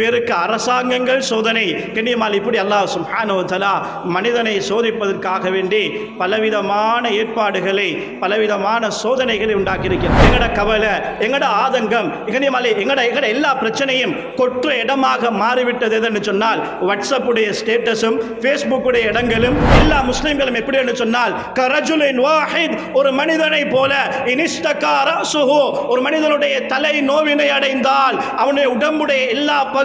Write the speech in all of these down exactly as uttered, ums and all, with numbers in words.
பேருக்கு அரசாங்கங்கள் சோதனை கண்ணியமால் இப்படி அல்லாஹ் சுப்ஹானஹு வ தஆலா மனிதனை சோதிப்பதற்காக வேண்டி பலவிதமான ஏற்பாடுகளை பலவிதமான சோதனைகளை உண்டாக்கி இருக்கிறார். எங்கட கவலை எங்கட ஆதங்கம் கண்ணியமால் எங்கட எங்கட எல்லா பிரச்சனையும் கொற்ற இடமாக மாறிவிட்டது என்று சொன்னால் வாட்ஸ்அப் உடைய ஸ்டேட்டஸும் Facebook உடைய இடங்களும் எல்லா முஸ்லிம்களும் எப்படி என்று சொன்னால் கரஜுலின் வாஹித் ஒரு மனிதனை போல இனிஸ்தகாரா சுஹு ஒரு மனிதனுடைய தலை நோவினை அடைந்தால் அவனுடைய உடம்புடைய எல்லா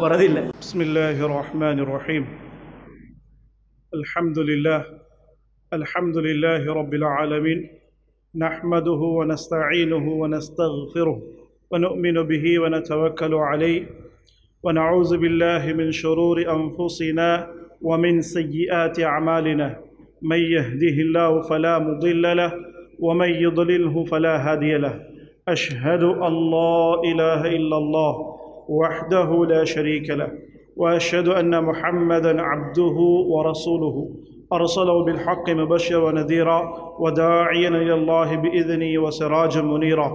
போறதில்லை. பிஸ்மில்லாஹிர் ரஹ்மானிர் ரஹீம். அல்ஹம்துலில்லாஹ் அல்ஹம்துலில்லாஹி ரப்பில் ஆலமீன். நஹ்மதுஹு வ நஸ்தஈனுஹு வ நஸ்தக்ஃபிருஹு வ நு'மினு பிஹி வ நதவக்கலு அலைஹி வ நஊசு பில்லாஹி மின் ஷுரூரி அன்ஃபுஸினா வ மின் ஸய்யிஆத்தி அமாலினா. மன் யஹ்திஹில்லாஹு ஃபலா முதில்ல லஹ் வ மன் யுத்லில்ஹு ஃபலா ஹாதிய லஹ். أشهد أن لا إله إلا الله وحده لا شريك له وأشهد أن محمدا عبده ورسوله أرسله بالحق مبشرا ونذيرا وداعيا إلى الله بإذنه وسراجا منيرا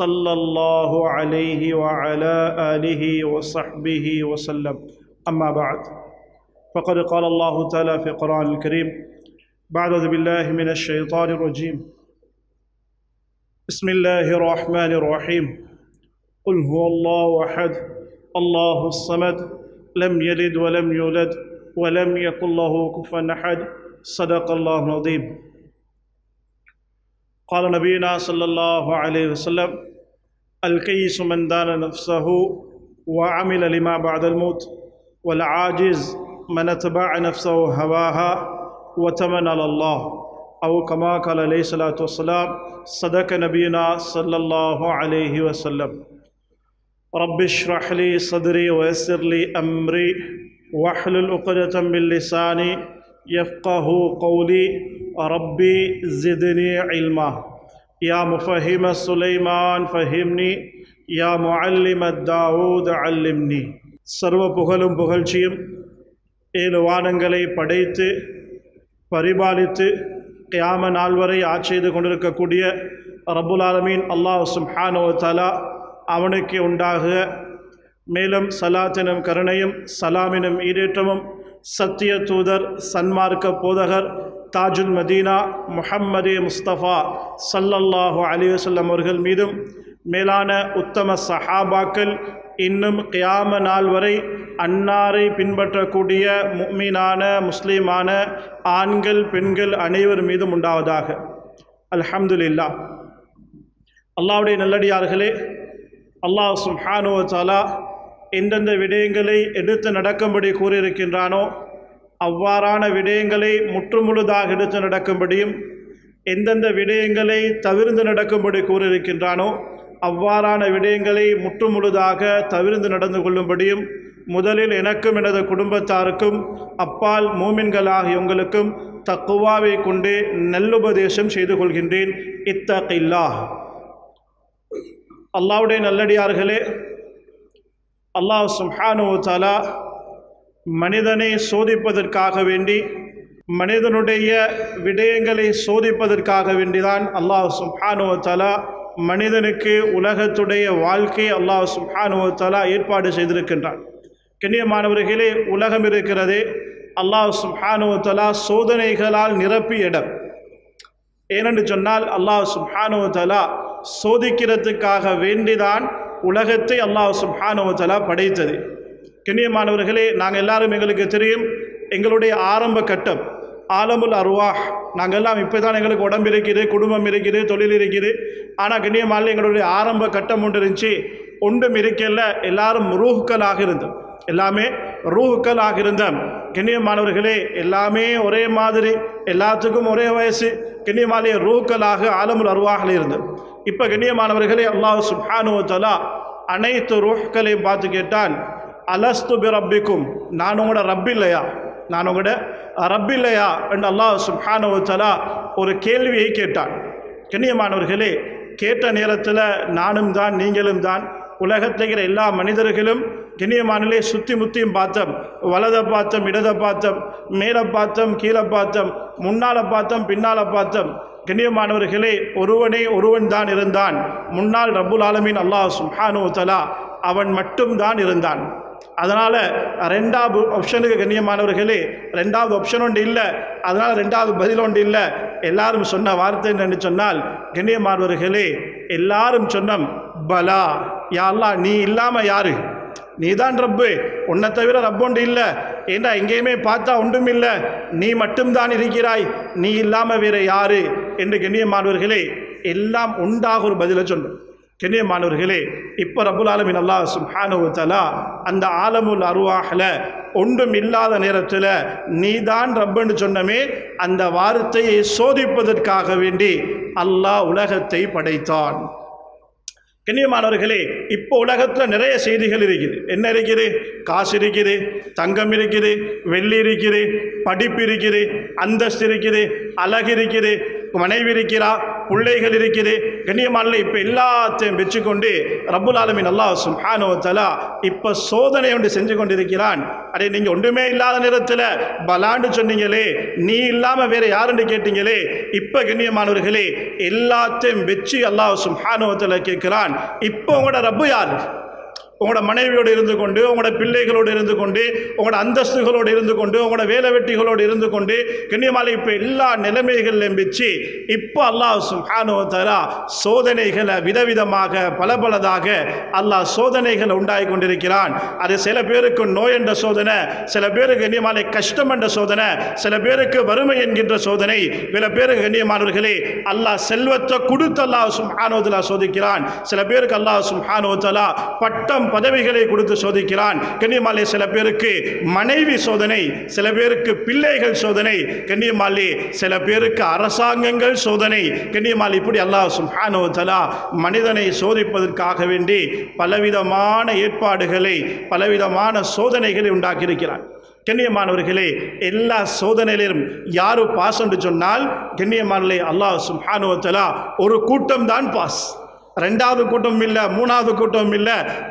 صلى الله عليه وعلى آله وصحبه وسلم. أما بعد فقد قال الله تعالى في القرآن الكريم بعد بالله من الشيطان الرجيم بسم الله الرحمن الرحيم. قل هو الله أحد الله الصمد لم يلد ولم يولد ولم يكن له كفوا أحد. صدق الله العظيم. قال نبينا صلى الله عليه وسلم الكيس من دان نفسه وعمل لما بعد الموت والعاجز من اتبع نفسه هواها وتمنى على الله أو كما قال عليه الصلاة والسلام. صدق نبينا صلى الله عليه وسلم. رب اشرح لي صدري ويسر لي أمري واحلل عقدة من لساني يفقه قولي. ربي زدني علما يا مفهم سليمان فهمني يا معلم داود علمني. سرو بغلم بغلشيم ஏழுவானங்களை படைத்து பரிபாலித்து கியாம நாள் வரை ஆட்சி செய்து கொண்டிருக்கக்கூடிய ரப்புல் ஆலமீன் அல்லாஹ் சுப்ஹானஹு வ தஆலா அவனுக்கு உண்டாக மேலும் சலாத்தினும் கருணையும் சலாமினும் ஈடேற்றமும் சத்திய தூதர் சன்மார்க்க போதகர் தாஜுல் மதீனா முஹம்மதே முஸ்தபா ஸல்லல்லாஹு அலைஹி வஸல்லம் அவர்கள் மீதும் மேலான உத்தம சஹாபாக்கள் இன்னும் கியாம நாள் வரை அன்னாரை பின்பற்றக்கூடிய முஃமினான முஸ்லீமான ஆண்கள் பெண்கள் அனைவர் மீதும் உண்டாவதாக. அல்ஹம்துலில்லாஹ். அல்லாஹ்வுடைய நல்லடியார்களே, அல்லாஹ் சுப்ஹானஹு வ தஆலா எந்தெந்த விடயங்களை எடுத்து நடக்கும்படி கூறியிருக்கின்றானோ அவ்வாறான விடயங்களை முற்றுமுழுதாக எடுத்து நடக்கும்படியும் எந்தெந்த விடயங்களை தவிர்த்து நடக்கும்படி கூறியிருக்கின்றானோ அவ்வாறான விடயங்களை முற்றுமுழுதாக தவிர்த்து நடந்து கொள்ளும்படியும் முதலில் எனக்கும் எனது குடும்பத்தாருக்கும் அப்பால் மூமின்களாகிய உங்களுக்கும் தக்குவாவை கொண்டு நல்லுபதேசம் செய்து கொள்கின்றேன். இத்தகில்லாஹ். அல்லாஹ்வுடைய நல்லடியார்களே, அல்லாஹ் சுப்ஹானஹு வ தஆலா மனிதனை சோதிப்பதற்காக வேண்டி மனிதனுடைய விடயங்களை சோதிப்பதற்காக வேண்டிதான் அல்லாஹ் சுப்ஹானஹு வ தஆலா மனிதனுக்கு உலகத்துடைய வாழ்க்கை அல்லாஹ் சுப்ஹானஹு வ தஆலா ஏற்பாடு செய்திருக்கின்றான். கண்ணியமானவர்களே, உலகம் இருக்கிறதே அல்லாஹ் சுப்ஹானஹு வ தஆலா சோதனைகளால் நிரப்பிய இடம். ஏனென்று சொன்னால் அல்லாஹ் சுப்ஹானஹு வ தஆலா சோதிக்கிறதுக்காக வேண்டிதான் உலகத்தை அல்லாஹ் சுப்ஹானஹு வ தஆலா படைத்தது. கண்ணியமானவர்களே, நாங்கள் எல்லாரும் எங்களுக்கு தெரியும் எங்களுடைய ஆரம்ப கட்டம் ஆலமுல் அர்வாஹ். நாங்கள் எல்லாம் இப்போ தான் எங்களுக்கு உடம்பு இருக்குது, குடும்பம் இருக்குது, தொழில் இருக்குது. ஆனால் கண்ணியமாலே எங்களுடைய ஆரம்ப கட்டம் ஒன்று இருந்துச்சு, ஒன்றும் இருக்கல. எல்லாரும் ரூஹ்களாக இருந்தோம், எல்லாமே ரூஹ்களாக இருந்தோம். கண்ணியமானவர்களே, எல்லாமே ஒரே மாதிரி, எல்லாத்துக்கும் ஒரே வயசு. கண்ணியமாலே ரூஹ்களாக ஆலமுல் அர்வாஹில் இருந்தோம். இப்போ கண்ணியமானவர்களே, அல்லாஹ் சுப்ஹானஹு வ தஆலா அனைத்து ரூஹ்களையும் பார்த்து கேட்டான், ألست بربكم نانوغدا ربي ليا نانوغدا ربي ليا أن الله سبحانه وتعالى ஒரு கேள்வியை கேட்டார் கண்ணியமானவர்களே கேட்ட நேரத்தில் நானும் தான் நீங்களும் தான் உலகத்திலே எல்லா மனிதர்களும் கண்ணியமானலே சுத்தி முத்தியும் பார்த்தோம் வலது பார்த்தோம் இடது பார்த்தோம் மேலே பார்த்தோம் கீழே பார்த்தோம் முன்னால பார்த்தோம் பின்னால பார்த்தோம் கண்ணியமானவர்களே ஒருவனே ஒருவன் தான் இருந்தான் முன்னால் ரப்புல் ஆலமீன் அல்லாஹ் சுப்ஹானஹு வ தஆலா அவன் மட்டும் தான் இருந்தான் அதனால இரண்டாவது ஆப்ஷனுக்கு கண்ணியமானவர்களே இரண்டாவது ஆப்ஷன் ஒன்று இல்ல அதனால இரண்டாவது பதில் ஒன்று இல்ல எல்லாரும் சொன்ன வார்த்தை என்னன்னு சொன்னால் கண்ணியமானவர்களே எல்லாரும் சொன்னம் பலா யா அல்லாஹ் நீ இல்லாம யாரு நீதான் ரப்பு உன்னை தவிர ரப்பொண்டு இல்ல ஏண்டா எங்கேயுமே பார்த்தா ஒன்றும் இல்ல நீ மட்டும் தான் இருக்கிறாய் நீ இல்லாம வேற யாரு என்று கண்ணியமானவர்களே எல்லாம் உண்டாக ஒரு பதிலை சொன்னார் கண்ணியமானவர்களே இப்ப ரப்புல் ஆலமீன் அல்லாஹ் சுப்ஹானஹு வ தஆலா அந்த ஆலமுல் அர்வாஹ்ல ஒன்றும் இல்லாத நேரத்துல நீதான் ரப்பன்னு சொன்னமே அந்த வார்த்தையை சோதிப்பதற்காக வேண்டி அல்லாஹ் உலகத்தை படைத்தான் கண்ணியமானவர்களே இப்போ உலகத்துல நிறைய செய்திகள் இருக்குது என்ன இருக்குது காசு இருக்குது தங்கம் இருக்குது வெள்ளி இருக்குது படிப்பு இருக்குது அந்தஸ்து இருக்குது அழகு இருக்குது மனைவி இருக்கிறா பிள்ளைகள் இருக்குது கண்ணியமானவர்களே இப்போ எல்லாத்தையும் வெச்சுக்கொண்டு ரப்புல் ஆலமீன் அல்லாஹ் சுப்ஹானஹு வ தஆலா இப்போ சோதனை ஒன்று செஞ்சு கொண்டிருக்கிறான் அடே நீங்க ஒன்றுமே இல்லாத நேரத்தில் பலான்னு சொன்னீங்களே நீ இல்லாம வேற யாருன்னு கேட்டீங்களே இப்போ கண்ணியமானவர்களே எல்லாத்தையும் வெச்சு அல்லாஹ் சுப்ஹானஹு வ தஆலா கேட்கிறான் இப்போ உங்களோட ரப்பு யார் உங்களோட மனைவியோடு இருந்து கொண்டு உங்களோட பிள்ளைகளோடு இருந்து கொண்டு உங்களோட அந்தஸ்துகளோடு இருந்து கொண்டு உங்களோட வேலை வெட்டிகளோடு இருந்து கொண்டு கண்ணியமானே இப்போ எல்லா நிலைமைகளையும் வச்சு இப்போ அல்லாஹ் சுப்ஹானஹு வ தஆலா சோதனைகளை விதவிதமாக பல பலதாக அல்லாஹ் சோதனைகளை உண்டாகி கொண்டிருக்கிறான் அது சில பேருக்கு நோய் என்ற சோதனை சில பேருக்கு கண்ணியமானே கஷ்டம் என்ற சோதனை சில பேருக்கு வறுமை என்கின்ற சோதனை சில பேருக்கு கண்ணியமானவர்களே அல்லாஹ் செல்வத்தை கொடுத்து அல்லாஹ் சுப்ஹானஹு வ தஆலா சோதிக்கிறான் சில பேருக்கு அல்லாஹ் சுப்ஹானஹு வ தஆலா பட்டம் பதவிகளை கொடுத்து சோதிக்கிறான் கண்ணியமாலே சில பேருக்கு மனைவி சோதனை சில பேருக்கு பிள்ளைகள் சோதனை கண்ணியமாலே சில பேருக்கு அரசாங்கங்கள் சோதனை கண்ணியமாலே இப்படி அல்லாஹ் சுப்ஹானஹு வ தஆலா மனிதனை சோதிப்பதற்காக வேண்டி பலவிதமான ஏற்பாடுகளை பலவிதமான சோதனைகளை உண்டாக்கியிருக்கிறான் கண்ணியமானவர்களே எல்லா சோதனையிலும் யாரு பாஸ் என்று சொன்னால் கண்ணியமாலே அல்லாஹ் சுப்ஹானஹு வ தஆலா ஒரு கூட்டம் தான் பாஸ் இரண்டாவது கூட்டம் இல்ல மூணாவது கூட்டம் இல்ல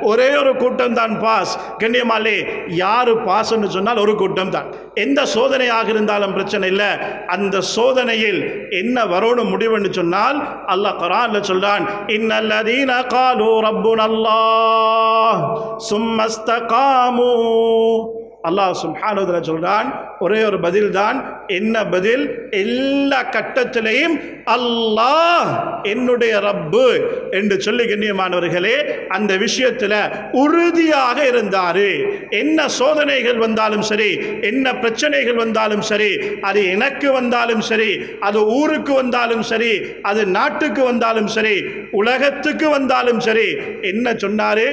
ஒரே ஒரு கூட்டம் தான் பாஸ் கண்ணியமாலே யாரு பாஸ்ன்னு சொன்னால் ஒரு கூட்டம் தான் எந்த சோதனையாக இருந்தாலும் பிரச்சனை இல்ல அந்த சோதனையில் என்ன வரணும் முடிவுன்னு சொன்னால் அல்லாஹ் குர்ஆன்ல சொல்றான் இன்னல்லதீன காலு ரப்புனல்லாஹ் சும்ம இஸ்தகாமு அல்லாஹ் சுப்ஹானஹு வ தஆலா சொல்றான் ஒரே ஒரு பதில் தான் என்ன பதில் எல்லா கட்டத்திலேயும் அல்லாஹ் என்னுடைய ரப்பு என்று சொல்லி கண்ணியமானவர்களே அந்த விஷயத்துல உறுதியாக இருந்தாரு என்ன சோதனைகள் வந்தாலும் சரி என்ன பிரச்சனைகள் வந்தாலும் சரி அது எனக்கு வந்தாலும் சரி அது ஊருக்கு வந்தாலும் சரி அது நாட்டுக்கு வந்தாலும் சரி உலகத்துக்கு வந்தாலும் சரி என்ன சொன்னாரு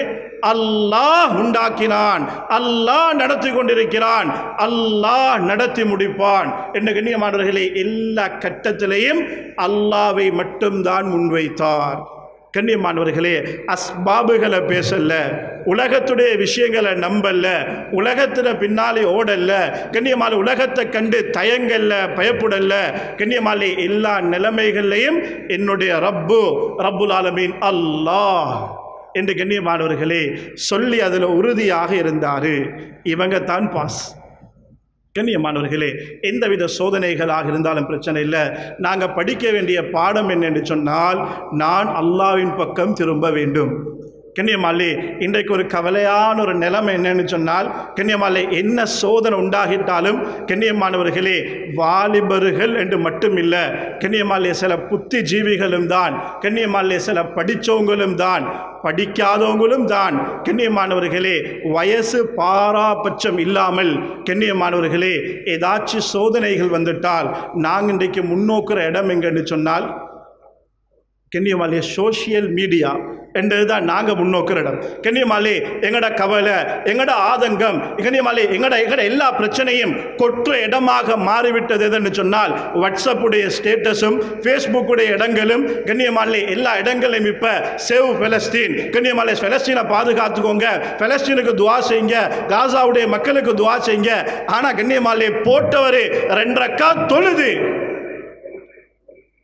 அல்லாஹ் உண்டாக்கினான் அல்லாஹ் நடத்தி கொண்டிருக்கிறான் அல்லாஹ் நடத்தி முடிப்பான் என்று கண்ணியமானவர்களே எல்லா கட்டத்திலேயும் அல்லாஹ்வை மட்டும்தான் முன்வைத்தார் கண்ணியமானவர்களே அஸ்பாபுகளை பேசல உலகத்துடைய விஷயங்களை நம்பல்ல உலகத்துல பின்னாலே ஓடல்ல கண்ணியமாலே உலகத்தை கண்டு தயங்கல்ல பயப்படல்ல கண்ணியமாலே எல்லா நிலைமைகளையும் என்னுடைய ரப்பு ரப்புல் ஆலமீன் அல்லாஹ் என்று கண்ணியமானவர்களே சொல்லி அதில் உறுதியாக இருந்தார் இவங்க தான் பாஸ் கண்ணியமானவர்களே எந்தவித சோதனைகளாக இருந்தாலும் பிரச்சனை இல்லை நாங்கள் படிக்க வேண்டிய பாடம் என்னென்று சொன்னால் நான் அல்லாஹ்வின் பக்கம் திரும்ப வேண்டும் கண்ணியமாலே இன்றைக்கு ஒரு கவலையான ஒரு நிலைமை என்னன்னு சொன்னால் கண்ணியமாலே என்ன சோதனை உண்டாகிட்டாலும் கண்ணியமானவர்களே வாலிபர்கள் என்று மட்டும் இல்லை கண்ணியமாலே சில புத்தி ஜீவிகளும் தான் கண்ணியமாலே சில படித்தவங்களும் தான் படிக்காதவங்களும் தான் கண்ணியமானவர்களே வயசு பாராபட்சம் இல்லாமல் கண்ணியமானவர்களே ஏதாச்சும் சோதனைகள் வந்துட்டால் நாங்கள் இன்றைக்கு முன்னோக்கிற இடம் எங்கன்னு சொன்னால் Kenyamalay social media and the Naga Bunokradam. Kenyamalay, Engada Kavala, Engada Adangam, Kenyamalay, Engada Ella Prachanayim, Kotre Edamaka Marivita than the Chonal, WhatsApp would a statusum, Facebook would a Edangalam, Kenyamalay, Ella Edangalamipa, Save Palestine, Kenyamalay, Palestine, Padakatugonga, Palestine Guduasinga, Gaza would a Makalakuduasinga, Hana Kenyamalay, Portore, Rendraka Tulidi.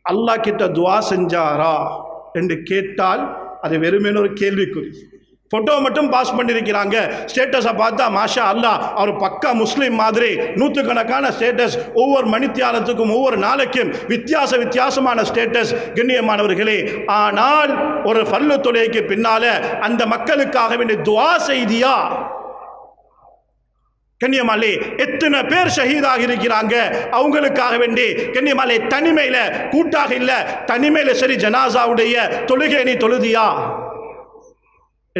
Allah kita doa senjara, ente ketal, ada berumenor kelvi kuri. Foto matam pas mandiri kirangga, status abadda, masya Allah, orang pakka Muslim madre, nutukana kana status over manityalathukum over nalakim, vityasa vityasamana status geniya manavargale, anal orang farlu tholeke pinnale, anda makkalukkaga vendi doa seidiya. கண்ணியமாலே எத்தனை பேர் ஷஹீதாக இருக்கிறாங்க அவங்களுக்காக வேண்டி கண்ணியமாலே தனிமையில கூட்டாக இல்ல தனிமையில சரி ஜனாஸாவுடைய தொழுகை நீ தொழுதியா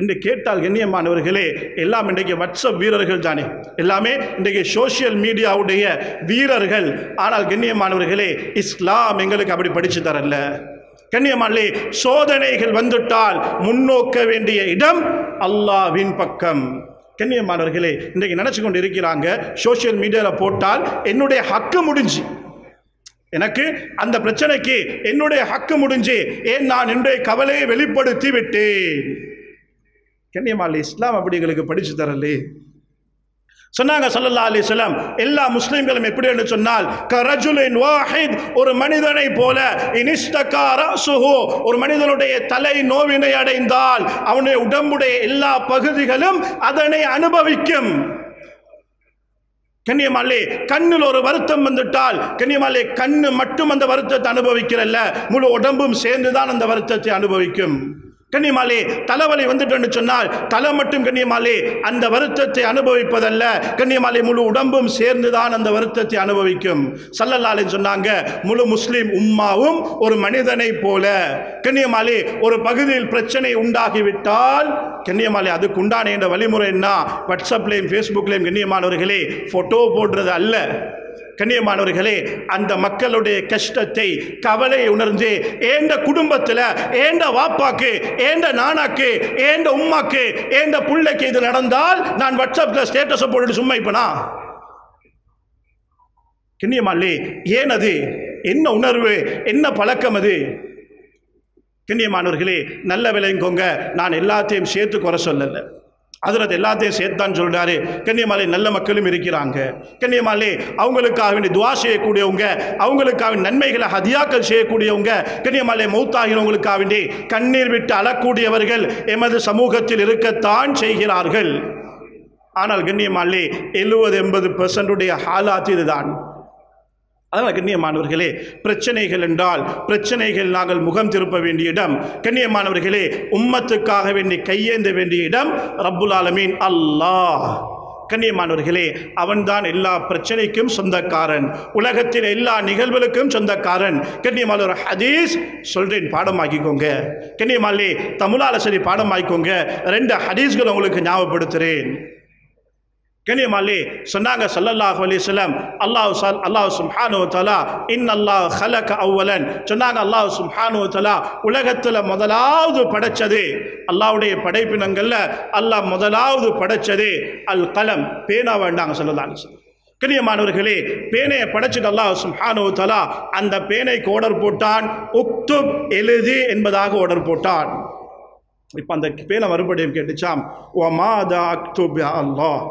என்று கேட்டால் கண்ணியமானவர்களே எல்லாம் இன்றைக்கு வாட்ஸ்அப் வீரர்கள் தானே எல்லாமே இன்றைக்கு சோஷியல் மீடியாவுடைய வீரர்கள் ஆனால் கண்ணியமானவர்களே இஸ்லாம் எங்களுக்கு அப்படி படிச்சு தரல கண்ணியமாலே சோதனைகள் வந்துட்டால் முன்னோக்க வேண்டிய இடம் அல்லாஹ்வின் பக்கம் கண்ணியமானவர்களே இன்னைக்கு நினைச்சு கொண்டு இருக்கிறாங்க சோஷியல் மீடியால போட்டால் என்னுடைய ஹக்கு முடிஞ்சி எனக்கு அந்த பிரச்சனைக்கு என்னுடைய ஹக்கு முடிஞ்சி ஏன் நான் என்னுடைய கவலையை வெளிப்படுத்தி விட்டேன் கண்ணியமாலே இஸ்லாம் அப்படிங்களுக்கு படிச்சு தரலே சொன்னாங்க ஸல்லல்லாஹு அலைஹி வஸல்லம் எல்லா முஸ்லிம்களும் எப்படி என்று சொன்னால் கரஜுலின் வாஹித் ஒரு மனிதனை போல இனிஸ்தகா ரஸுஹு ஒரு மனிதனுடைய தலை நோவினை அடைந்தால் அவனுடைய உடம்புடைய எல்லா பகுதிகளும் அதனை அனுபவிக்கும் கண்ணியமாலே கண்ணில் ஒரு வருத்தம் வந்துட்டால் கண்ணியமாலே கண்ணு மட்டும் அந்த வருத்தத்தை அனுபவிக்கிறல்ல முழு உடம்பும் சேர்ந்து தான் அந்த வருத்தத்தை அனுபவிக்கும் கண்ணியமாலே தலைவலி வந்துட்டேன்னு சொன்னால் தலை மட்டும் கண்ணியமாலே அந்த வருத்தத்தை அனுபவிப்பதல்ல கண்ணியமாலே முழு உடம்பும் சேர்ந்துதான் அந்த வருத்தத்தை அனுபவிக்கும் ஸல்லல்லாஹு அலைஹி சொன்னாங்க முழு முஸ்லிம் உம்மாவும் ஒரு மனிதனை போல கண்ணியமாலே ஒரு பகுதியில் பிரச்சனை உண்டாகிவிட்டால் கண்ணியமாலே அதுக்கு உண்டான என்ற வழிமுறை என்ன வாட்ஸ்அப்லேயும் ஃபேஸ்புக்லேயும் கண்ணியமானவர்களே ஃபோட்டோ போடுறது அல்ல கண்ணியமானவர்களே அந்த மக்களுடைய கஷ்டத்தை கவலை உணர்ந்து ஏண்ட குடும்பத்துல ஏண்ட வாப்பாக்கு ஏண்ட நானாக்கு ஏண்ட உம்மாக்கு ஏண்ட புள்ளைக்கு இது நடந்தால் நான் வாட்ஸ்அப்ல ஸ்டேட்டஸ் போட்டுட்டு சும்மா இப்பனா கண்ணியமாலே ஏன் அது என்ன உணர்வு என்ன பழக்கம் அது கண்ணியமானவர்களே நல்ல விளங்குங்க நான் எல்லாத்தையும் சேர்த்து குறை சொல்லல அதரத் எல்லாத்தையும் சேர்த்தான்னு சொல்றாரு கண்ணியமாலே நல்ல மக்களும் இருக்கிறாங்க கண்ணியமாலே அவங்களுக்காக வேண்டி துஆ செய்யக்கூடியவங்க அவங்களுக்காக நன்மைகளை ஹதியாக்கள் செய்யக்கூடியவங்க கண்ணியமாலே மௌத்தாகினவங்களுக்காக வேண்டி கண்ணீர் விட்டு அழக்கூடியவர்கள் எமது சமூகத்தில் இருக்கத்தான் செய்கிறார்கள் ஆனால் கண்ணியமாலே எழுபது எண்பது பெர்சன்ட் உடைய ஹாலாத் இதுதான் அதனால் கண்ணியமானவர்களே பிரச்சனைகள் என்றால் பிரச்சனைகள் நாங்கள் முகம் திருப்ப வேண்டிய இடம் கண்ணியமானவர்களே உம்மத்துக்காக வேண்டி கையேந்த வேண்டிய இடம் ரப்புல் ஆலமீன் அல்லாஹ் கண்ணியமானவர்களே அவன்தான் எல்லா பிரச்சனைக்கும் சொந்தக்காரன் உலகத்தின் எல்லா நிகழ்வுகளுக்கும் சொந்தக்காரன் கண்ணியமான ஒரு ஹதீஸ் சொல்றேன் பாடமாக்கிக்கோங்க கண்ணியமாலே தமிழால சரி பாடமாக்கிக்கோங்க ரெண்டு ஹதீஸ்கள் உங்களுக்கு ஞாபகப்படுத்துகிறேன் கண்ணியமாலே சொன்னாங்க ஸல்லல்லாஹு அலைஹி வஸல்லம் அல்லாஹ் அல்லாஹ் சுப்ஹானஹு வ தஆலா இன்னல்லாஹ் ஹலக அவ்வலன் சொன்னாங்க அல்லாஹ் சுப்ஹானஹு வ தஆலா உலகத்துல முதலாவது படைச்சது அல்லாஹ்வுடைய படைப்பினங்கள்ல அல்லாஹ் முதலாவது படைச்சது அல் கலம் பேனா வேண்டாங்க ஸல்லல்லாஹு அலைஹி வஸல்லம் கண்ணியமானவர்களே பேனையை படைச்சிட்டு அல்லாஹ் சுப்ஹானஹு வ தஆலா அந்த பேனைக்கு ஆர்டர் போட்டான் உக்துப் எழுதி என்பதாக ஆர்டர் போட்டான் இப்போ அந்த பேனை மறுபடியும் கேட்டுச்சாம் வ மாதா அக்துபு யா அல்லாஹ்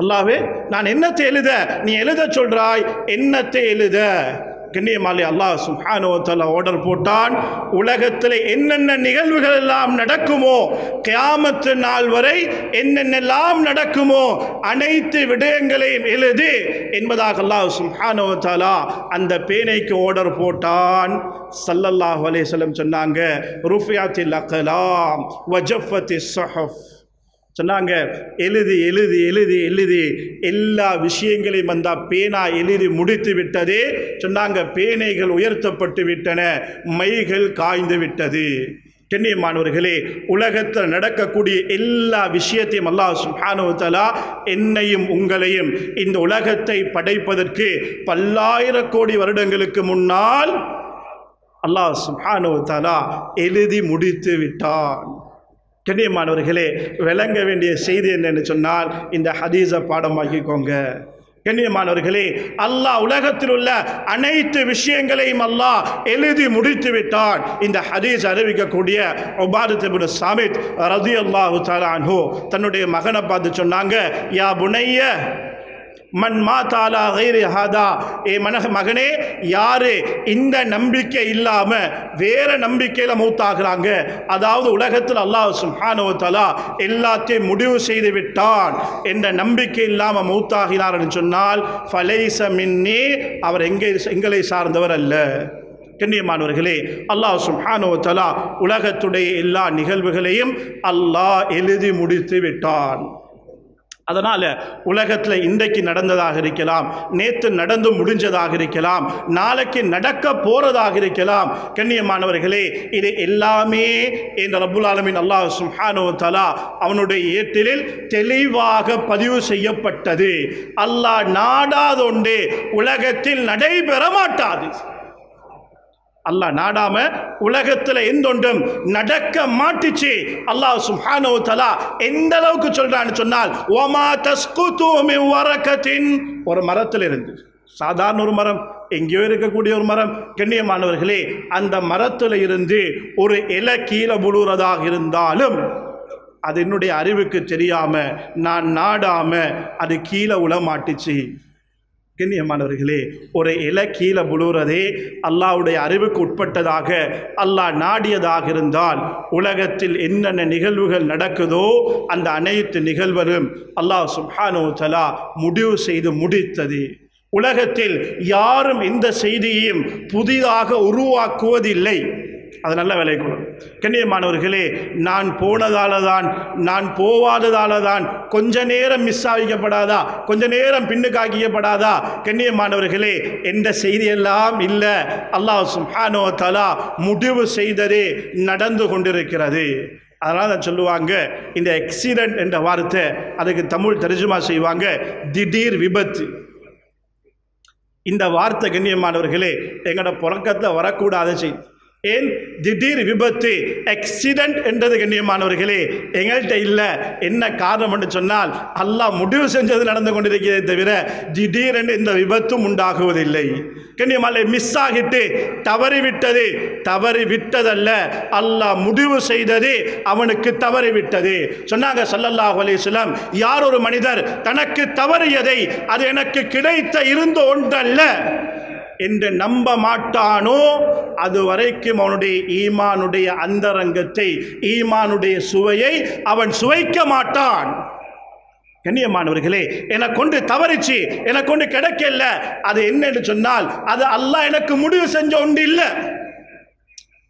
அல்லாஹ்வே நான் என்னத்தை எழுத நீ எழுத சொல்றாய் என்னத்தை எழுத கண்ணியமாலே அல்லாஹ் சுப்ஹானஹு வ தஆலா ஆர்டர் போட்டான் உலகத்திலே என்னென்ன நிகழ்வுகள் எல்லாம் நடக்குமோ கியாமத்து நாள் வரை என்னென்னெல்லாம் நடக்குமோ அனைத்து விடயங்களையும் எழுது என்பதாக அல்லாஹ் சுப்ஹானஹு வ தஆலா அந்த பேனைக்கு ஆர்டர் போட்டான் ஸல்லல்லாஹு அலைஹி வஸல்லம் சொன்னாங்க ருஃபியாத்தில் அக்லாம் வ ஜஃபத்திஸ் ஸஹஃப் சொன்னாங்க எழுதி எழுதி எழுதி எழுதி எல்லா விஷயங்களையும் வந்தா பேனா எழுதி முடித்து விட்டது சொன்னாங்க பேனைகள் உயர்த்தப்பட்டு விட்டன மைகள் காய்ந்து விட்டது கண்ணியமானவர்களே உலகத்தில் நடக்கக்கூடிய எல்லா விஷயத்தையும் அல்லாஹ் சுப்ஹானஹு வ தஆலா என்னையும் உங்களையும் இந்த உலகத்தை படைப்பதற்கு பல்லாயிரம் கோடி வருடங்களுக்கு முன்னால் அல்லாஹ் சுப்ஹானஹு வ தஆலா எழுதி முடித்து விட்டான். கண்ணியமானவர்களே, விளங்க வேண்டிய செய்தி என்னன்னு சொன்னால் இந்த ஹதீஸை பாடமாக்கிக்கோங்க. கண்ணியமானவர்களே, அல்லாஹ் உலகத்தில் உள்ள அனைத்து விஷயங்களையும் அல்லாஹ் எழுதி முடித்து விட்டான். இந்த ஹதீஸ் அறிவிக்கக்கூடிய உபாதத் இப்னு சாமித் ரலியல்லாஹு தஆலா அன்ஹு தன்னுடைய மகனை பார்த்து சொன்னாங்க, யா புனைய மன் மாதாலா கைரி ஹாதா, ஏ மனக மகனே, யாரு இந்த நம்பிக்கை இல்லாமல் வேற நம்பிக்கையில் மௌத்தாகிறாங்க, அதாவது உலகத்தில் அல்லாஹ் சுப்ஹானஹு வ தஆலா எல்லாத்தையும் முடிவு செய்து விட்டான் என்ற நம்பிக்கை இல்லாமல் மௌத்தாகிறார்னு சொன்னால் ஃபலைஸ மின்னி, அவர் எங்கே எங்களை சார்ந்தவர் அல்ல. கண்ணியமானவர்களே, அல்லாஹ் சுப்ஹானஹு வ தஆலா உலகத்துடைய எல்லா நிகழ்வுகளையும் அல்லாஹ் எழுதி முடித்து விட்டான். அதனால் உலகத்தில் இன்றைக்கு நடந்ததாக இருக்கலாம், நேற்று நடந்து முடிஞ்சதாக இருக்கலாம், நாளைக்கு நடக்க போகிறதாக இருக்கலாம். கண்ணியமானவர்களே, இது எல்லாமே என்ற ரப்புல் ஆலமீன் அல்லாஹ் சுப்ஹானஹு வ தஆலா அவனுடைய ஏட்டிலில் தெளிவாக பதிவு செய்யப்பட்டது. அல்லாஹ் நாடாதொண்டே உலகத்தில் நடைபெற மாட்டாது. அல்லாஹ் நாடாம உலகத்தில் எந்தொன்றும் நடக்க மாட்டிச்சு. அல்லாஹ் சுப்ஹானஹு வ தஆலா எந்த அளவுக்கு சொல்றான்னு சொன்னால், ஒமா தஸ்குது மின் வரகத்தின், ஒரு மரத்தில் இருந்து, சாதாரண ஒரு மரம், எங்கேயோ இருக்கக்கூடிய ஒரு மரம், கண்ணியமானவர்களே, அந்த மரத்தில் இருந்து ஒரு இலை கீழே விழுறதாக இருந்தாலும் அது என்னுடைய அறிவுக்கு தெரியாம நான் நாடாம அது கீழே விழ மாட்டிச்சு. கண்ணியமானவர்களே, ஒரு இலை கீழே விழுகிறதே அல்லாஹ்வுடைய அறிவுக்கு உட்பட்டதாக அல்லாஹ் நாடியதாக இருந்தால் உலகத்தில் என்னென்ன நிகழ்வுகள் நடக்குதோ அந்த அனைத்து நிகழ்வுகளும் அல்லாஹ் சுப்ஹானஹு வ தஆலா முடிவு செய்து முடித்தது. உலகத்தில் யாரும் இந்த செய்தியையும் புதிதாக உருவாக்குவதில்லை. அது நல்ல விளைக்கணும். கண்ணியமானவர்களே, நான் போனதால தான், நான் போவாததால தான், கொஞ்ச நேரம் மிஸ் ஆகிக்கப்படாதா, கொஞ்ச நேரம் பின்னுக்காக்கப்படாதா, கண்ணியமானவர்களே, எந்த செய்தியெல்லாம் இல்லை. அல்லாஹ் சுப்ஹானஹு வ தஆலா முடிவு செய்ததே நடந்து கொண்டிருக்கிறது. அதனால் தான் சொல்லுவாங்க, இந்த ஆக்சிடென்ட் என்ற வார்த்தை அதுக்கு தமிழ் தர்ஜுமா செய்வாங்க திடீர் விபத்து. இந்த வார்த்தை கண்ணியமானவர்களே எங்களோட புறக்கத்தில் வரக்கூடாத செய்தி. ஏன் திடீர் விபத்து ஆக்சிடென்ட் என்றது கண்ணியமானவர்களே எங்கள்கிட்ட இல்லை. என்ன காரணம் என்று சொன்னால் அல்லாஹ் முடிவு செஞ்சது நடந்து கொண்டிருக்கிறதே தவிர திடீரென்று இந்த விபத்தும் உண்டாகுவதில்லை. கண்ணியமான மிஸ் ஆகிட்டு தவறிவிட்டது, தவறிவிட்டதல்ல, அல்லாஹ் முடிவு செய்தது அவனுக்கு தவறிவிட்டது. சொன்னாங்க ஸல்லல்லாஹு அலைஹி வஸல்லம், யார் ஒரு மனிதர் தனக்கு தவறியதை அது எனக்கு கிடைத்த இருந்த ஒன்றல்ல என்று நம்ப மாட்டானோ அது வரைக்கும் அவனுடைய ஈமானுடைய அந்தரங்கத்தை, ஈமானுடைய சுவையை அவன் சுவைக்க மாட்டான். கண்ணியமானவர்களே, என்னை கொண்டு தவறிச்சு, என்னை கொண்டு கிடைக்கல, அது என்னன்னு சொன்னால் அது அல்லாஹ் எனக்கு முடிவு செஞ்ச ஒன்று இல்லை.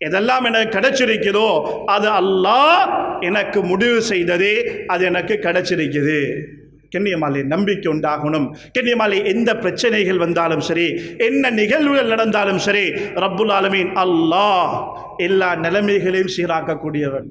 எதெல்லாம் எனக்கு கிடைச்சிருக்கிறதோ அது அல்லாஹ் எனக்கு முடிவு செய்ததே அது எனக்கு கிடைச்சிருக்குது. கண்ணியமாலே நம்பிக்கை உண்டாகணும். கண்ணியமாலே எந்த பிரச்சனைகள் வந்தாலும் சரி, என்ன நிகழ்வுகள் நடந்தாலும் சரி, ரப்புல் ஆலமீன் அல்லாஹ் எல்லா நிலைமைகளையும் சீராக்கக்கூடியவன்.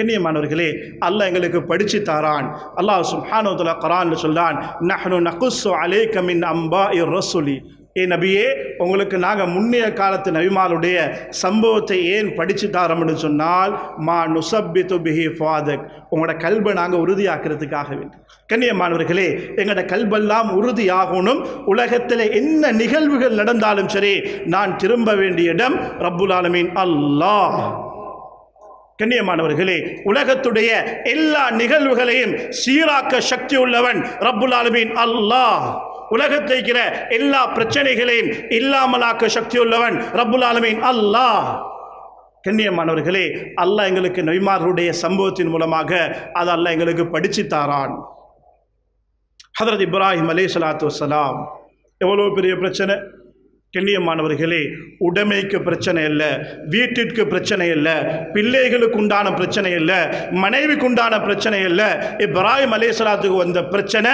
கண்ணியமானவர்களே, அல்லாஹ் எங்களுக்கு படித்து தாரான். அல்லாஹ் சுப்ஹானஹு வ தஆலா குர்ஆன்ல சொல்றான், நஹ்னு நகுஸ்ஸு அலைக மின் அம்பாஇர் ரஸூலி, ஏ நபியே உங்களுக்கு நாங்கள் முன்னைய காலத்து நபிமாருடைய சம்பவத்தை ஏன் படித்து தாரம்னு சொன்னால் மா நுசப்பித்து பிஹி ஃபாதக், உங்களோட கல்வை நாங்கள் உறுதியாக்குறதுக்காக வேண்டும். கண்ணியமானவர்களே, எங்களோட கல்வெல்லாம் உறுதியாகணும். உலகத்தில் என்ன நிகழ்வுகள் நடந்தாலும் சரி, நான் திரும்ப வேண்டிய இடம் ரப்புல் ஆலமீன் அல்லாஹ். கண்ணியமானவர்களே, உலகத்துடைய எல்லா நிகழ்வுகளையும் சீராக்க சக்தி உள்ளவன் ரப்புல் ஆலமீன் அல்லாஹ். உலகத்தில் இருக்கிற எல்லா பிரச்சனைகளையும் இல்லாமலாக்க சக்தி உள்ளவன் ரப்புல் ஆலமீன் அல்லாஹ். கண்ணியமானவர்களே, அல்லாஹ் எங்களுக்கு நபிமார்களுடைய சம்பவத்தின் மூலமாக அது அல்லாஹ் எங்களுக்கு படித்து தாரான். ஹதரத் இப்ராஹிம் அலைஹிஸ்ஸலாத்து வஸ்ஸலாம் எவ்வளோ பெரிய பிரச்சனை. கண்ணியமானவர்களே, உடைமைக்கு பிரச்சனை இல்லை, வீட்டிற்கு பிரச்சனை இல்லை, பிள்ளைகளுக்கு உண்டான பிரச்சனை இல்லை, மனைவிக்கு உண்டான பிரச்சனை இல்லை. இப்ராஹிம் அலைஹிஸ்ஸலாத்துக்கு வந்த பிரச்சனை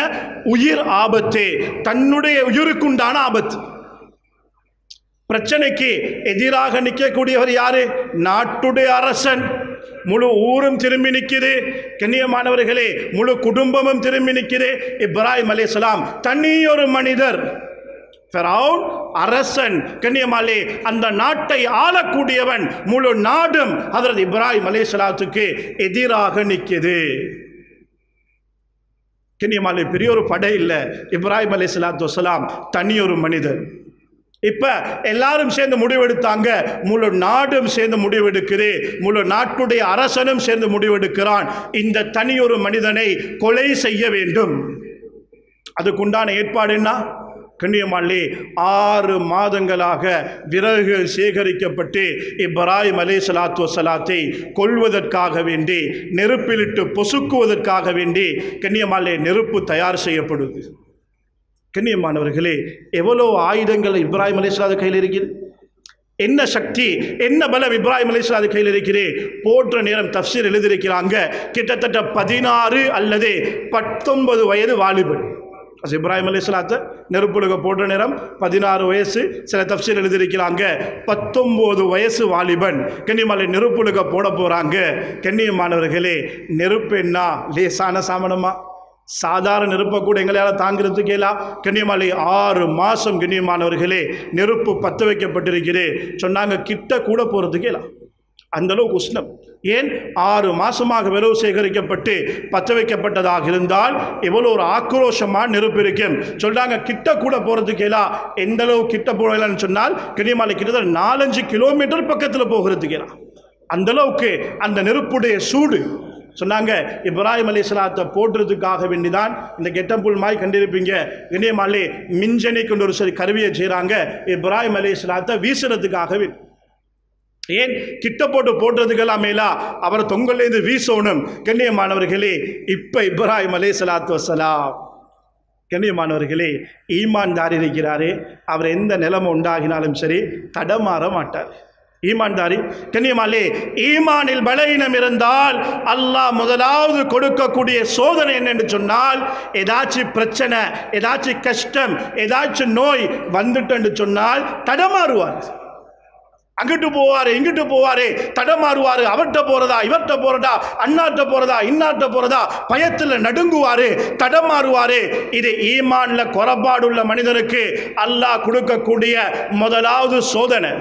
உயிர் ஆபத்து, தன்னுடைய உயிருக்கு உண்டான ஆபத்து. பிரச்சனைக்கு எதிராக நிற்கக்கூடியவர் யாரு? நாட்டுடைய அரசன். முழு ஊரும் திரும்பி நிற்கிது. கண்ணியமானவர்களே, முழு குடும்பமும் திரும்பி நிற்கிது. இப்ராஹிம் அலைஹிஸ்ஸலாம் தனியொரு மனிதர் فرعون அரசன் கண்ணியமாலே அந்த நாட்டை ஆளக்கூடியவன் முழு நாடும் ஹஜ்ரத் இப்ராஹிம் அலைஹிஸ்ஸலாத்துக்கு எதிராக நிக்கிது கண்ணியமாலே பெரிய ஒரு படை இல்ல இப்ராஹிம் அலைஹிஸ்ஸலாத்து வஸலாம் தனி ஒரு மனிதர் இப்ப எல்லாரும் சேர்ந்து முடிவெடுத்தாங்க முழு நாடும் சேர்ந்து முடிவெடுக்குது முழு நாட்டுடைய அரசனும் சேர்ந்து முடிவெடுக்கிறான் இந்த தனி ஒரு மனிதனை கொலை செய்ய வேண்டும் அதுக்குண்டான ஏற்பாடு என்ன கண்ணியமாலே ஆறு மாதங்களாக விறகுகள் சேகரிக்கப்பட்டு இப்ராஹிம் அலைஹிஸ்ஸலாத்து வஸலாத்தை கொல்வதற்காக வேண்டி நெருப்பிலிட்டு பொசுக்குவதற்காக வேண்டி கண்ணியமாலே நெருப்பு தயார் செய்யப்படுது கண்ணியமானவர்களே எவ்வளவு ஆயுதங்கள் இப்ராஹிம் அலைஹிஸ்ஸலாத்து கையில் இருக்குது என்ன சக்தி என்ன பலம் இப்ராஹிம் அலைஹிஸ்ஸலாத்து கையில் இருக்குது போற்ற நேரம் தஃப்ஸீர் எழுதியிருக்கிறாங்க கிட்டத்தட்ட பதினாறு அல்லது பத்தொன்பது வயது வாலிபன் அது இப்ராஹிம் அலைஹிஸ்ஸலாத்து நெருப்புலக போடுற நேரம் பதினாறு வயசு சில தஃப்ஸீர் எழுதியிருக்கிறாங்க பத்தொன்பது வயசு வாலிபன் கண்ணியமாலே நெருப்புலக போட போகிறாங்க கண்ணியமானவர்களே நெருப்பு என்ன லேசான சாமனமா சாதாரண நெருப்பை கூட எங்களால் தாங்கிறதுக்கு இல்லை கண்ணியமாலே ஆறு மாதம் கண்ணியமானவர்களே நெருப்பு பற்ற வைக்கப்பட்டிருக்கிறே சொன்னாங்க கிட்ட கூட போகிறதுக்கு இல்லை அந்தளவுக்கு உஷ்ணம் ஏன் ஆறு மாதமாக விறகு சேகரிக்கப்பட்டு பற்ற வைக்கப்பட்டதாக இருந்தால் எவ்வளோ ஒரு ஆக்ரோஷமான நெருப்பு இருக்கும் சொல்கிறாங்க கிட்ட கூட போகிறதுக்கு இல்லை எந்தளவு கிட்ட போகலான்னு சொன்னால் கண்ணியமாலே கிட்டத்தட்ட நாலஞ்சு கிலோமீட்டர் பக்கத்தில் போகிறதுக்கு இல்லை அந்தளவுக்கு அந்த நெருப்புடைய சூடு சொன்னாங்க இப்ராஹிம் அலைஹிஸ்ஸலாத்தை போடுறதுக்காக வேண்டிதான் இந்த கெட்டம்புல் மாய் கண்டிருப்பீங்க கண்ணியமாலே மின்ஜனை கொண்டு ஒரு சரி கருவியை செய்கிறாங்க இப்ராஹிம் அலைஹிஸ்ஸலாத்தை வீசுறதுக்காக வேண்டி ஏன் கிட்ட போட்டு போடுறதுக்கெல்லாம் மேலா அவரை தொங்கலேந்து வீசணும் கண்ணியமானவர்களே இப்போ இப்ராஹிம் அலைஹிஸ்ஸலாத்து வஸலாம் கண்ணியமானவர்களே ஈமான்தாரி இருக்கிறாரே அவர் எந்த நிலைமை உண்டாகினாலும் சரி தடமாற மாட்டார் ஈமான்தாரி கண்ணியமாலே ஈமானில் பலவீனம் இருந்தால் அல்லாஹ் முதலாவது கொடுக்கக்கூடிய சோதனை என்னென்னு சொன்னால் ஏதாச்சும் பிரச்சனை ஏதாச்சும் கஷ்டம் ஏதாச்சும் நோய் வந்துட்டுன்னு சொன்னால் தடமாறுவார் அங்கிட்டு போவார் எங்கிட்டு போவார் தடமாறுவார் அவர்கிட்ட போகிறதா இவர்கிட்ட போகிறதா அண்ணாட்ட போகிறதா இன்னாட்ட போகிறதா பயத்தில் நடுங்குவார் தடமாறுவார் இது ஈமானில் குறைபாடுள்ள மனிதனுக்கு அல்லாஹ் கொடுக்கக்கூடிய முதலாவது சோதனை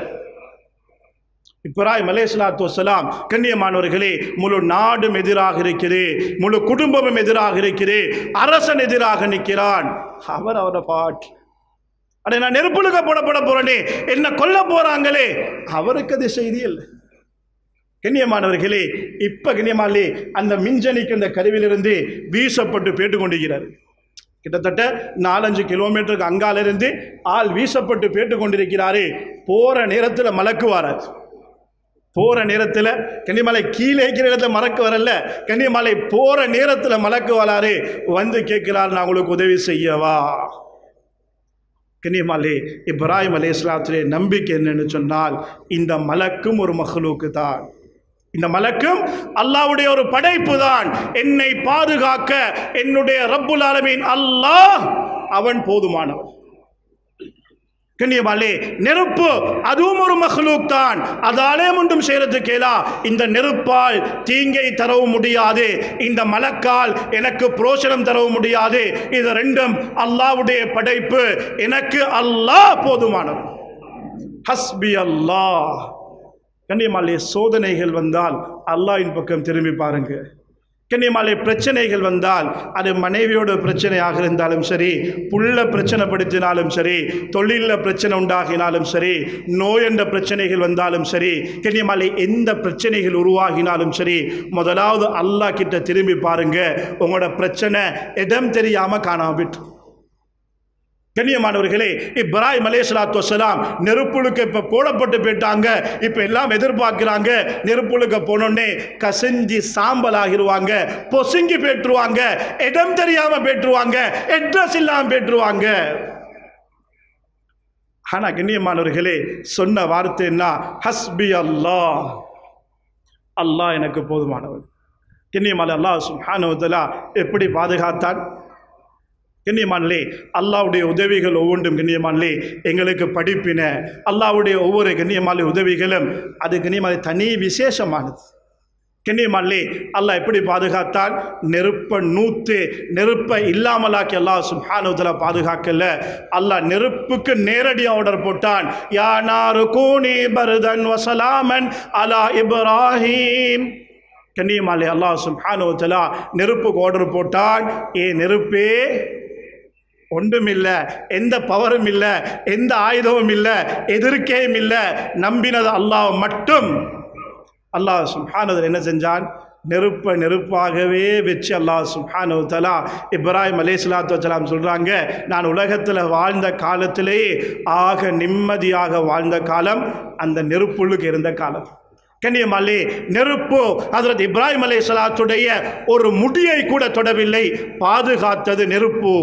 இப்ராஹிம் அலைஹிஸ்ஸலாத்து வஸலாம் கண்ணியமானவர்களே முழு நாடும் எதிராக இருக்கிறது முழு குடும்பமும் எதிராக இருக்கிறது அரசன் எதிராக நிற்கிறான் அவர் அவரை பாட் அட நான் நெருப்புலுக்க போடப்பட போறேனே என்ன கொல்ல போறாங்களே அவருக்கு அது செய்தி இல்லை கண்ணியமானவர்களே இப்ப கண்ணியமாலே அந்த மின்ஜனிக்கு அந்த கருவிலிருந்து வீசப்பட்டு பேட்டுக்கொண்டிருக்கிறார் கிட்டத்தட்ட நாலஞ்சு கிலோமீட்டருக்கு அங்காலிருந்து ஆள் வீசப்பட்டு பேட்டுக்கொண்டிருக்கிறாரு போற நேரத்தில் மலக்கு வராது போகிற நேரத்தில் கண்ணியமாலை கீழே இருக்கிற இடத்துல மறக்க வரல கண்ணியமாலை போகிற நேரத்தில் மலக்கு வராரு வந்து கேட்கிறார் நான் உங்களுக்கு உதவி செய்யவா கண்ணியமாலே இப்ராஹிம் அலைஹிஸ்ஸலாத்துடைய நம்பிக்கை என்னன்னு சொன்னால் இந்த மலக்கும் ஒரு மஹ்லூக்கு தான் இந்த மலக்கும் அல்லாஹ்வுடைய ஒரு படைப்பு தான் என்னை பாதுகாக்க என்னுடைய ரப்புல் ஆலமீன் அல்லாஹ் அவன் போதுமானவன் கண்ணியமாலே நெருப்பு அதுவும் ஒரு மஹ்லூக் தான் அதாலே ஒன்றும் செய்யறதுக்கேலா இந்த நெருப்பால் தீங்கை தரவும் முடியாது இந்த மலக்கால் எனக்கு புரோஷனம் தரவும் முடியாது இது ரெண்டும் அல்லாஹ்வுடைய படைப்பு எனக்கு அல்லாஹ் போதுமானது ஹஸ்பி அல்லாஹ் கண்ணியமாலே சோதனைகள் வந்தால் அல்லாஹ்வின் பக்கம் திரும்பி பாருங்க கண்ணியமாலே பிரச்சனைகள் வந்தால் அது மனைவியோட பிரச்சனையாக இருந்தாலும் சரி புள்ள பிரச்சனைப்படுத்தினாலும் சரி தொழிலில் பிரச்சனை உண்டாகினாலும் சரி நோய் என்ற பிரச்சனைகள் வந்தாலும் சரி கண்ணியமாலே எந்த பிரச்சனைகள் உருவாகினாலும் சரி முதலாவது அல்லாஹ் கிட்ட திரும்பி பாருங்க உங்களோட பிரச்சனை இடம் தெரியாமல் காணாம போயிடும் கண்ணியமானவர்களே இப்ராஹிம் அலைஹிஸ்ஸலாத்து வஸலாம் நெருப்புலுக்கு இப்போ போடப்பட்டு போயிட்டாங்க இப்போ எல்லாம் எதிர்பார்க்குறாங்க நெருப்புலுக்கு போனோடனே கசிஞ்சி சாம்பல் ஆகிடுவாங்க பொசுங்கி போயிட்டுருவாங்க இடம் தெரியாமல் போயிட்டுருவாங்க அட்ரஸ் இல்லாமல் போயிட்டுருவாங்க ஆனால் கண்ணியமானவர்களே சொன்ன வார்த்தை என்ன ஹஸ்பி அல்லாஹ் அல்லாஹ் எனக்கு போதுமானவன் கண்ணியமான அல்லாஹ் சுப்ஹானஹு வ தஆலா எப்படி பாதுகாத்தான் கண்ணியமானே அல்லாஹ்வுடைய உதவிகள் ஒவ்வொன்றும் கண்ணியமானே எங்களுக்கு படிப்பின அல்லாஹ்வுடைய ஒவ்வொரு கண்ணியமான உதவிகளும் அது கண்ணியமான தனி விசேஷமானது كنيمالي الله يبدي بادخاتان نيربة نوتة نيربة إلا ملاك الله سبحانه وتعالى بادخاك الله الله نيربك نيردي أودر بطان يا ناركوني بردن وسلاما على إبراهيم كنيمالي الله سبحانه وتعالى نيربك أودر بطان إيه نيربة ஒன்றும் இல்ல எந்த பவரும் இல்ல எந்த ஆயுதமும் இல்ல எதிர்க்கையும் இல்ல நம்பினது அல்லாஹ் மட்டும் அல்லாஹ் சுப்ஹானஹு என்ன செஞ்சான் நெருப்ப நெருப்பாகவே வெச்சு அல்லாஹ் சுப்ஹானஹு தஆலா இப்ராஹிம் அலைஹிஸ்ஸலாத்து வஸலாம் சொல்றாங்க நான் உலகத்துல வாழ்ந்த காலத்திலே ஆக நிம்மதியாக வாழ்ந்த காலம் அந்த நெருப்புளுக்கு இருந்த காலம் கண்ணியமாலே நெருப்பு ஹஜ்ரத் இப்ராஹிம் அலைஹிஸ்ஸலாத்துடைய ஒரு முடியை கூட தொடவில்லை பாதுகாத்தது நெருப்பு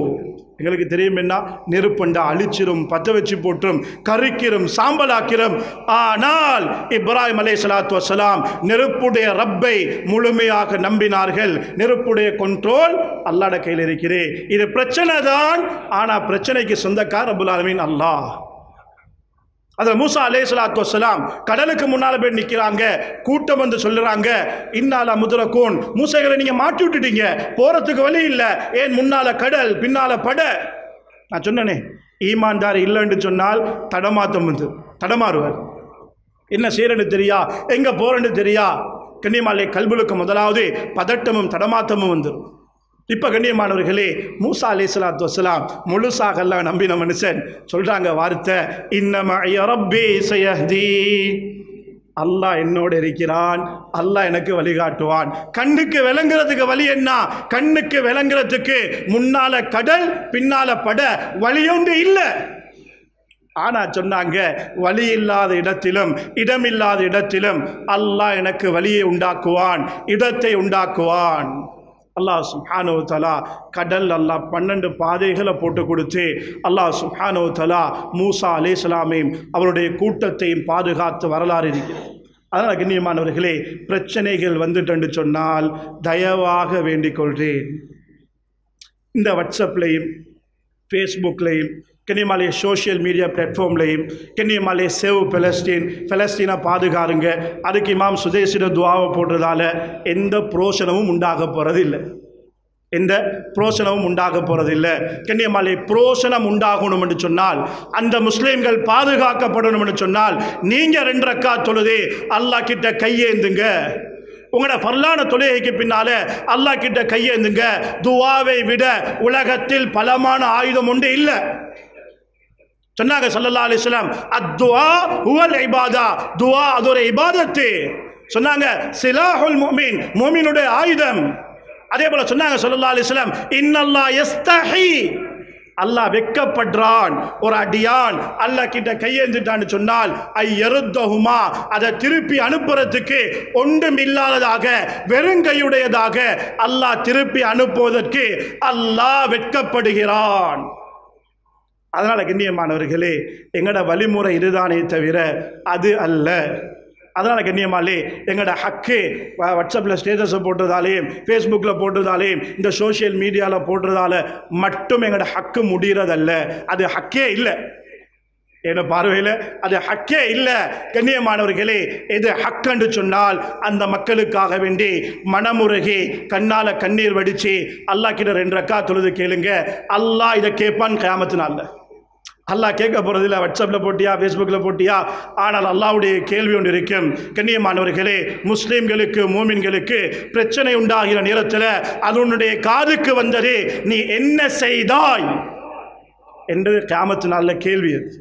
எங்களுக்கு தெரியும் என்ன நெருப்புண்டா அழிச்சிரும் பத்த வெச்சு போற்றும் கரிக்கிரும் சாம்பலாக்கிரும் ஆனால் இப்ராஹிம் அலைஹிஸ்ஸலாத்து வஸலாம் நெருப்புடைய ரப்பை முழுமையாக நம்பினார்கள் நெருப்புடைய கண்ட்ரோல் அல்லாஹ்ட கையில் இருக்கிறது இது பிரச்சனை தான் ஆனா பிரச்சனைக்கு சொந்தக்காரர் ரப்பல் ஆலமீன் அல்லாஹ் هذا موسى عليه الصلاة والسلام கடலுக்கு முன்னால போய் நிக்கறாங்க கூட்டம் வந்து சொல்றாங்க இன்னால முதரகோன் மூசேகளை நீங்க மாட்டி விட்டுட்டீங்க போறதுக்கு வழி இல்ல ஏன் முன்னால கடல் பின்னால பட நான் சொன்னனே ஈமான்தார் இல்லன்னு சொன்னால் தடமாட்டம் வந்து தடமாறுவார் என்ன செய்யறன்னு தெரியா எங்க போறன்னு தெரியா கண்ணியமாலே கல்புலுக்கு முதலாவது பதட்டமும் தடமாட்டமும் வந்து இப்ப கண்ணியமானவர்களே மூசா அலைஹிஸ்ஸலாத்து வஸலாம் முழுசாக அல்லாஹ் நம்பின மனுஷன் சொல்றாங்க வார்த்தை இன்னமய ரப்பி சயஹ்தி அல்லாஹ் என்னோடு இருக்கிறான் அல்லாஹ் எனக்கு வழி காட்டுவான் கண்ணுக்கு விளங்குறதுக்கு வழி என்ன கண்ணுக்கு விளங்குறதுக்கு முன்னால கடல் பின்னால பட வழியுண்டு இல்ல ஆனா சொன்னாங்க வழி இல்லாத இடத்திலும் இடமில்லாத இடத்திலும் அல்லாஹ் எனக்கு வழியை உண்டாக்குவான் இடத்தை உண்டாக்குவான் الله سبحانه وتعالى கடல் الله பன்னிரண்டு பாதைகளை போட்டு கொடுத்து அல்லாஹ் சுப்ஹானஹு தஆலா மூசா அலைஹிஸ்ஸலாமையும் அவருடைய கூட்டத்தையும் பாதுகாத்து வரலாறு இருக்கிறது அதனால கண்ணியமானவர்களே பிரச்சனைகள் வந்துட்டேன்னு சொன்னால் தயவாக வேண்டிக்கொள்கிறேன் இந்த வாட்ஸ்அப்லயும் ஃபேஸ்புக்லயும் கண்ணியமாலே சோஷியல் மீடியா பிளாட்ஃபார்ம்லயும் கண்ணியமாலே சேவ் பலஸ்தீன் பலஸ்தீனா பாதுகாருங்க அதுக்கு இமாம் சுதேசிர துஆவை போடுறதால எந்த புரோஷனமும் உண்டாக போறது இல்லை எந்த புரோஷனமும் உண்டாக போறது இல்லை கண்ணியமாலே புரோஷனம் உண்டாகணும் என்று சொன்னால் அந்த முஸ்லிம்கள் பாதுகாக்கப்படணும் என்று சொன்னால் நீங்க ரெண்டு ரக்காத் தொழுது அல்லாஹ் கிட்ட கையேந்துங்க உங்களோட பரலான தொழுகைக்கு பின்னால அல்லாஹ் கிட்ட கையேந்துங்க துஆவை விட உலகத்தில் பலமான ஆயுதம் ஒன்று இல்லை சொன்னாங்க ஸல்லல்லாஹு அலைஹி வஸல்லம் அத்வா ஹுவல் இபாதா துஆ அதுரே இபாதத் சொன்னாங்க சிலாஹுல் முஃமின் முஃமினுடைய ஆயுதம் அதே போல சொன்னாங்க ஸல்லல்லாஹு அலைஹி வஸல்லம் இன்னல்லாஹ் யஸ்தஹி அல்லாஹ் வெட்கப்படுறான் ஒரு அடியான் அல்லாஹ் கிட்ட கையேந்திட்டான்னு சொன்னால் ஐயர்தஹுமா அதை திருப்பி அனுப்புறதுக்கு ஒன்றுமில்லாததாக வெறுங்கையுடையதாக அல்லாஹ் திருப்பி அனுப்புவதற்கு அல்லாஹ் வெட்கப்படுகிறான் அதனால கண்ணியமானவர்களே எங்கட வழிமுறை இதுதானே தவிர அது அல்ல அதனால கண்ணியமாலே எங்கட ஹக்கு வாட்ஸ்அப்ல ஸ்டேட்டஸ் போடுறதாலேயும் ஃபேஸ்புக்ல போடுறதாலேயும் இந்த சோஷியல் மீடியால போடுறதால மட்டும் எங்கட ஹக்கு முடியறதல்ல அது ஹக்கே இல்லை என்ன பார்வையில் அது ஹக்கே இல்லை கண்ணியமானவர்களே எது ஹக்குன்னு சொன்னால் அந்த மக்களுக்காக வேண்டி மனமுருகி கண்ணால கண்ணீர் வடிச்சு அல்லாஹ் கிட்ட ரெண்டு ரக்காத் தொழுது கேளுங்க அல்லாஹ் இதை கேட்பான் கியாமத்தினால அல்லாஹ் கேட்க போகிறது இல்லை வாட்ஸ்அப்பில் போட்டியா ஃபேஸ்புக்கில் போட்டியா ஆனால் அல்லாஹ்வுடைய கேள்வி ஒன்று இருக்கும் கண்ணியமானவர்களே முஸ்லீம்களுக்கு மூமின்களுக்கு பிரச்சனை உண்டாகிற நேரத்தில் அதனுடைய காதுக்கு வந்தது நீ என்ன செய்தாய் என்றது கியாமத்தினால கேள்வி அது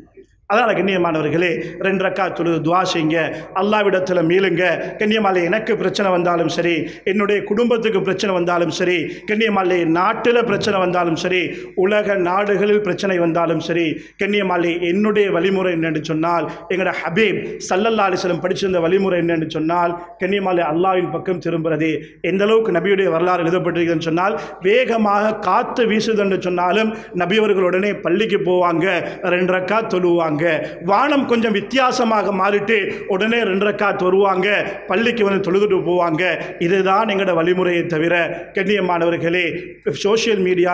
அதனால கண்ணியமானவர்களே ரெண்டு ரக்காத் தொழுது துஆ செய்யுங்க அல்லாஹ்விடத்தில் மீளுங்க கண்ணியமாலே எனக்கு பிரச்சனை வந்தாலும் சரி என்னுடைய குடும்பத்துக்கு பிரச்சனை வந்தாலும் சரி கண்ணியமாலே நாட்டில் பிரச்சனை வந்தாலும் சரி உலக நாடுகளில் பிரச்சனை வந்தாலும் சரி கண்ணியமாலே என்னுடைய வழிமுறை என்னென்னு சொன்னால் எங்களோட ஹபீப் ஸல்லல்லாஹு அலைஹி வஸல்லம் படிச்சிருந்த வழிமுறை என்னென்னு சொன்னால் கண்ணியமாலே அல்லாஹ்வின் பக்கம் திரும்புறது எந்த அளவுக்கு நபியுடைய வரலாறு எழுதப்பட்டிருக்குதுன்னு சொன்னால் வேகமாக காற்று வீசுதுன்னு சொன்னாலும் நபியவர்கள் உடனே பள்ளிக்கு போவாங்க ரெண்டு ரக்காத் தொழுவாங்க வருவாங்க. வானம் கொஞ்சம் வித்தியாசமாக மாறிட்டு உடனே ரெண்டரக்காத் வருவாங்க, பள்ளிக்கு வந்து தொழுதுட்டு போவாங்க. இதுதான் எங்களோட வழிமுறையை தவிர கண்ணியமானவர்களே, சோஷியல் மீடியாவில்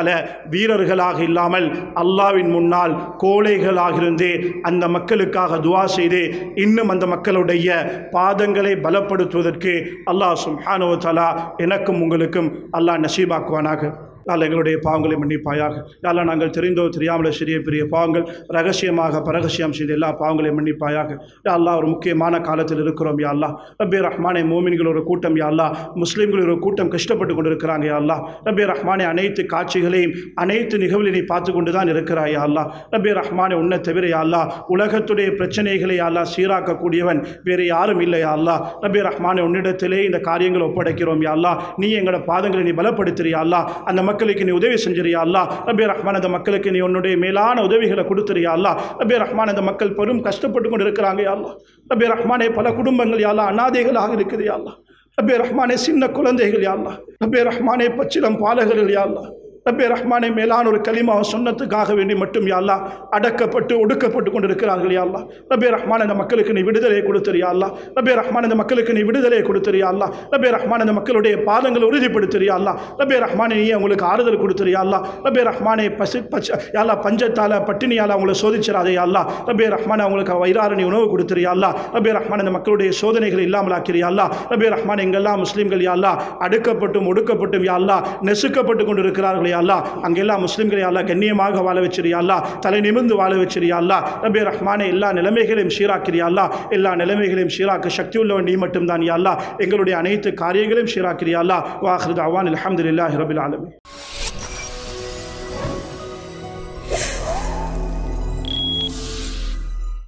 வீரர்களாக இல்லாமல் அல்லாவின் முன்னால் கோழைகளாக இருந்து அந்த மக்களுக்காக துவா செய்து இன்னும் அந்த மக்களுடைய பாதங்களை பலப்படுத்துவதற்கு அல்லாஹ் சுப்ஹானஹு வ தஆலா எனக்கும் உங்களுக்கும் அல்லாஹ் நசீபாக்குவானாக. அல்லா எங்களுடைய பாவங்களை மன்னிப்பாயாக. அல்லா நாங்கள் தெரிந்தோ தெரியாமல சிறிய பெரிய பாவங்கள் ரகசியமாக பரகசியம் செய்த எல்லா பாவங்களையும் மன்னிப்பாயாக. அல்லா ஒரு முக்கியமான காலத்தில் இருக்கிறோம் யா அல்லா. ரப்பே ரஹ்மானே, மோமின்கள் ஒரு கூட்டம் யா அல்லா, முஸ்லீம்கள் ஒரு கூட்டம் கஷ்டப்பட்டு கொண்டு இருக்கிறாங்க யா அல்லா. ரப்பே ரஹ்மானே, அனைத்து காட்சிகளையும் அனைத்து நிகழ்வுகளையும் பார்த்து கொண்டு தான் இருக்கிறாய் யா அல்லா. ரப்பே ரஹ்மானே, உன்னை தவிர யா அல்லா உலகத்துடைய பிரச்சனைகளை யா அல்லா சீராக்கக்கூடியவன் வேறு யாரும் இல்லை யா அல்லா. ரப்பே ரஹ்மானே, உன்னிடத்திலே இந்த காரியங்களை ஒப்படைக்கிறோம் யா அல்லா. நீ எங்களோட பாதங்களை நீ பலப்படுத்துறியா அல்லா. அந்த மக்களுக்கு நீ உதவி செஞ்சிரியா அல்லா. ரப்பே ரஹ்மான், அந்த மக்களுக்கு நீ உன்னுடைய மேலான உதவிகளை கொடுத்துறியா அல்லா. ரப்பே ரஹ்மான், அந்த மக்கள் பெரும் கஷ்டப்பட்டு கொண்டு இருக்கிறாங்க யா அல்லா. ரப்பே ரஹ்மானே, பல குடும்பங்கள் யா அல்லா அநாதைகளாக இருக்குது யா அல்லா. ரப்பே ரஹ்மானே, சின்ன குழந்தைகள் யா அல்லா. ரப்பே ரஹ்மானே, பச்சிலம் பாலகர்கள் யா அல்லா. ரப்பே ரஹ்மானே, மேலான ஒரு கலிமா சொன்னதுக்காக வேண்டி மட்டும் யா அல்லா அடக்கப்பட்டு ஒடுக்கப்பட்டு கொண்டு இருக்கிறார்கள் யா அல்லா. ரப்பே ரஹ்மான், அந்த மக்களுக்கு நீ விடுதலை கொடுத்துறியா அல்லா. ரப்பே ரஹ்மான், அந்த மக்களுக்கு நீ விடுதலை கொடுத்துறியா அல்லா. ரப்பே ரஹ்மான், அந்த மக்களுடைய பாதங்களை உறுதிப்படுத்துறியா அல்லா. ரப்பே ரஹ்மானே, நீ அவங்களுக்கு ஆறுதல் கொடுத்துறியா அல்லா. ரப்பே ரஹ்மானே, பசி பச்ச யாலா பஞ்சத்தால் பட்டினியால் அவங்களை சோதிச்சிடாதே அல்லா. ரப்பே ரஹ்மான், அவங்களுக்கு வயிறாரணி உணவு கொடுத்துறியா அல்லா. ரப்பே ரஹ்மான், அந்த மக்களுடைய சோதனைகள் இல்லாமல் ஆக்கிறியா அல்லா. ரப்பே ரஹ்மான், எங்கெல்லாம் முஸ்லீம்கள் யா அல்லா அடுக்கப்பட்டும் ஒடுக்கப்பட்டும் யா அல்லா நெசுக்கப்பட்டு கொண்டு இருக்கிறார்கள் அல்லா, அங்கெல்லாம் முஸ்லிம்களை அல்லா கண்ணியமாக வாழ வச்சிரியா அல்லா, தலை நிமிர்ந்து வாழ வச்சிரியா அல்லா. ரப்பே ரஹ்மானே, எல்லா நிலைமைகளையும் சீராக்கிறியா அல்லா. எல்லா நிலைமைகளையும் சீராக்க சக்தி உள்ளவன் நீ மட்டும்தான் யா அல்லா. எங்களுடைய அனைத்து காரியங்களையும் சீராக்கிறியா அல்லா. வ ஆகிரு தஅவானா அல்ஹம்துலில்லாஹி ரப்பில் ஆலமீன்.